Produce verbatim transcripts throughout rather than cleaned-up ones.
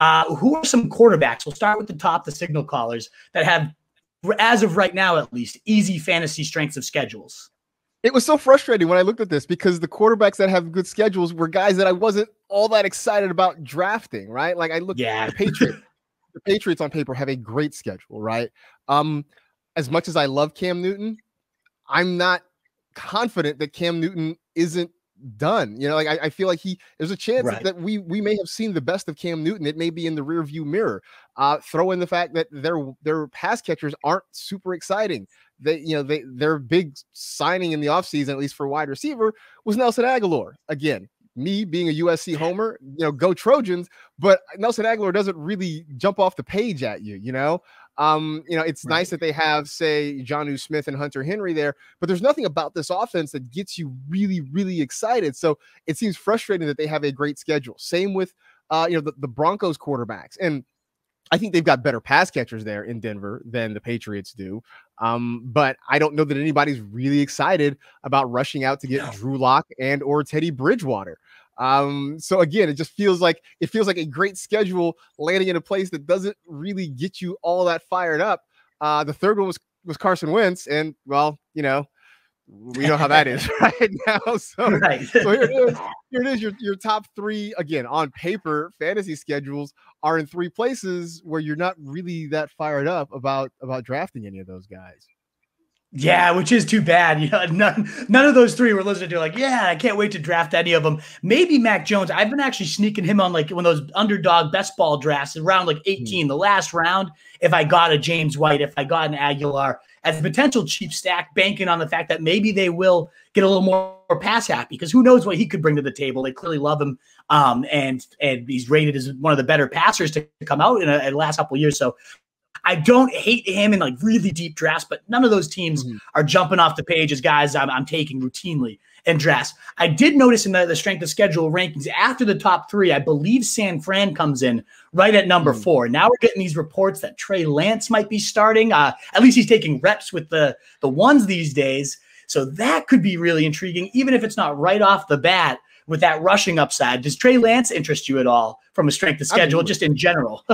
Uh, who are some quarterbacks? We'll start with the top, the signal callers, that have, as of right now at least, easy fantasy strengths of schedules. It was so frustrating when I looked at this because the quarterbacks that have good schedules were guys that I wasn't all that excited about drafting, right? Like I looked yeah. at the Patriots. The Patriots on paper have a great schedule, right? Um, as much as I love Cam Newton, I'm not confident that Cam Newton isn't done. You know, like I, I feel like he there's a chance right. that we we may have seen the best of Cam Newton. It may be in the rearview mirror. Uh, throw in the fact that their their pass catchers aren't super exciting. They, you know, they their big signing in the offseason, at least for wide receiver, was Nelson Aguilar. Again, me being a U S C homer, you know, go Trojans, but Nelson Aguilar doesn't really jump off the page at you, you know? Um, you know, it's right. nice that they have, say, Jonu Smith and Hunter Henry there, but there's nothing about this offense that gets you really, really excited. So it seems frustrating that they have a great schedule. Same with, uh, you know, the, the Broncos quarterbacks. And I think they've got better pass catchers there in Denver than the Patriots do. Um, but I don't know that anybody's really excited about rushing out to get no. Drew Lock and or Teddy Bridgewater. Um, so again, it just feels like it feels like a great schedule landing in a place that doesn't really get you all that fired up. Uh, the third one was, was Carson Wentz. And well, you know, we know how that is right now. So, right. so here it is. Here it is. Your, your top three, again, on paper, fantasy schedules are in three places where you're not really that fired up about, about drafting any of those guys. Yeah, which is too bad. You know, none, none of those three we're listening to like, yeah, I can't wait to draft any of them. Maybe Mac Jones. I've been actually sneaking him on like one of those underdog best ball drafts around like eighteen, mm-hmm. the last round. If I got a James White, if I got an Aguilar as a potential cheap stack, banking on the fact that maybe they will get a little more pass happy because who knows what he could bring to the table. They clearly love him. Um, and, and he's rated as one of the better passers to come out in, a, in the last couple of years. So I don't hate him in like really deep drafts, but none of those teams mm-hmm. are jumping off the page as guys I'm, I'm taking routinely in drafts. I did notice in the, the strength of schedule rankings after the top three, I believe San Fran comes in right at number mm-hmm. four. Now we're getting these reports that Trey Lance might be starting. Uh, at least he's taking reps with the, the ones these days. So that could be really intriguing, even if it's not right off the bat with that rushing upside. Does Trey Lance interest you at all from a strength of schedule, Absolutely. Just in general?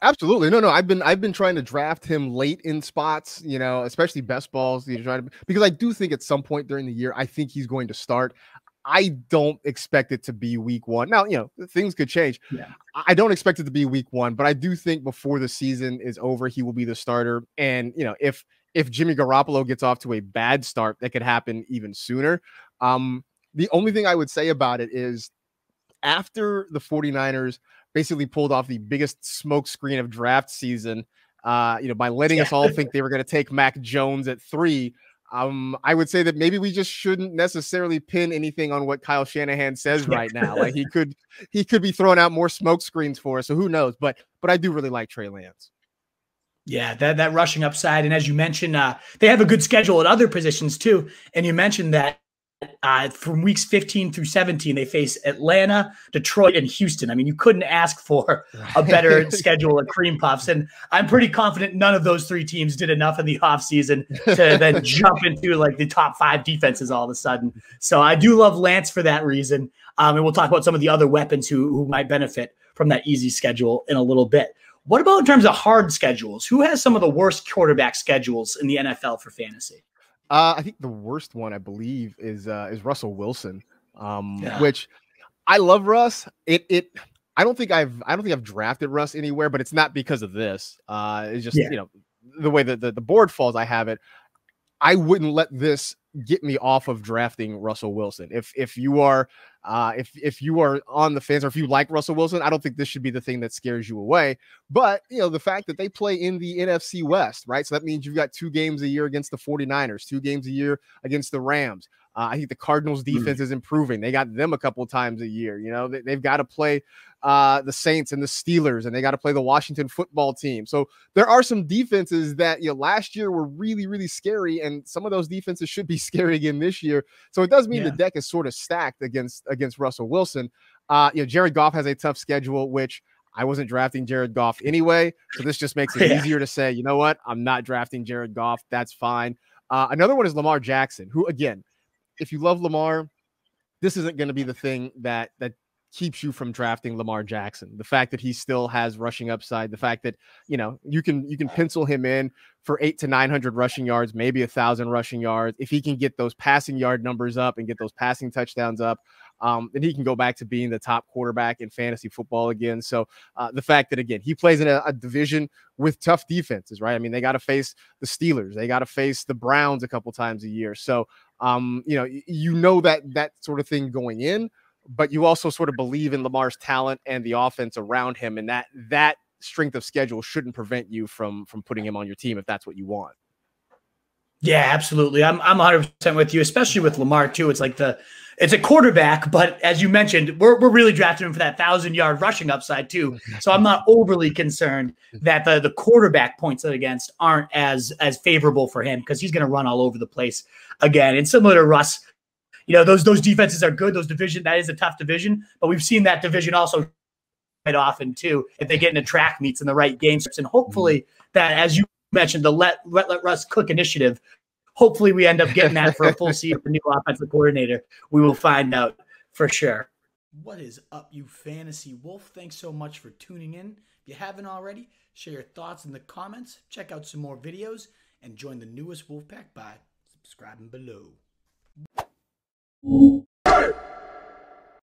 Absolutely. No, no, I've been I've been trying to draft him late in spots, you know, especially best balls. You trying to, because I do think at some point during the year, I think he's going to start. I don't expect it to be week one. Now, you know, things could change. Yeah. I don't expect it to be week one, but I do think before the season is over, he will be the starter. And, you know, if if Jimmy Garoppolo gets off to a bad start, that could happen even sooner. Um, the only thing I would say about it is after the forty-niners basically pulled off the biggest smokescreen of draft season, uh, you know, by letting yeah. us all think they were going to take Mac Jones at three. Um, I would say that maybe we just shouldn't necessarily pin anything on what Kyle Shanahan says right now. Like he could, he could be throwing out more smokescreens for us. So who knows? But, but I do really like Trey Lance. Yeah, that, that rushing upside. And as you mentioned, uh, they have a good schedule at other positions too. And you mentioned that. Uh, from weeks fifteen through seventeen, they face Atlanta, Detroit, and Houston. I mean, you couldn't ask for a better schedule of cream puffs. And I'm pretty confident none of those three teams did enough in the offseason to then jump into like the top five defenses all of a sudden. So I do love Lance for that reason. Um, and we'll talk about some of the other weapons who, who might benefit from that easy schedule in a little bit. What about in terms of hard schedules? Who has some of the worst quarterback schedules in the N F L for fantasy? Uh, I think the worst one, I believe, is uh, is Russell Wilson, um, yeah. which I love. Russ, it it I don't think I've I don't think I've drafted Russ anywhere, but it's not because of this. Uh, it's just yeah. you know the way that the, the board falls. I have it. I wouldn't let this get me off of drafting Russell Wilson. If if you are uh, if if you are on the fence or if you like Russell Wilson, I don't think this should be the thing that scares you away. But you know the fact that they play in the N F C West, right? So that means you've got two games a year against the forty-niners, two games a year against the Rams. Uh, I think the Cardinals' defense mm. is improving. They got them a couple of times a year. You know they, they've got to play uh, the Saints and the Steelers, and they got to play the Washington football team. So there are some defenses that you know last year were really really scary, and some of those defenses should be scary again this year. So it does mean yeah. the deck is sort of stacked against against Russell Wilson. Uh, you know Jared Goff has a tough schedule, which I wasn't drafting Jared Goff anyway. So this just makes it yeah. easier to say, you know what, I'm not drafting Jared Goff. That's fine. Uh, another one is Lamar Jackson, who again. If you love Lamar, this isn't going to be the thing that that keeps you from drafting Lamar Jackson. The fact that he still has rushing upside, the fact that, you know, you can you can pencil him in for eight to nine hundred rushing yards, maybe a thousand rushing yards. If he can get those passing yard numbers up and get those passing touchdowns up, um, then he can go back to being the top quarterback in fantasy football again. So uh, the fact that, again, he plays in a, a division with tough defenses, right? I mean, they got to face the Steelers. They got to face the Browns a couple times a year. So, um, you know, you know that that sort of thing going in, but you also sort of believe in Lamar's talent and the offense around him. And that that strength of schedule shouldn't prevent you from from putting him on your team if that's what you want. Yeah, absolutely. I'm I'm one hundred percent with you, especially with Lamar too. It's like the it's a quarterback, but as you mentioned, we're we're really drafting him for that thousand-yard rushing upside too. So I'm not overly concerned that the the quarterback points that against aren't as as favorable for him, because he's going to run all over the place again. And similar to Russ, you know, those those defenses are good. Those division that is a tough division, but we've seen that division also quite often too if they get into track meets in the right game strips. And hopefully that, as you mentioned, the let, let let Russ cook initiative. Hopefully we end up getting that for a full season with the new offensive coordinator. We will find out for sure. What is up, you fantasy wolf? Thanks so much for tuning in. If you haven't already, share your thoughts in the comments, check out some more videos, and join the newest Wolfpack by subscribing below.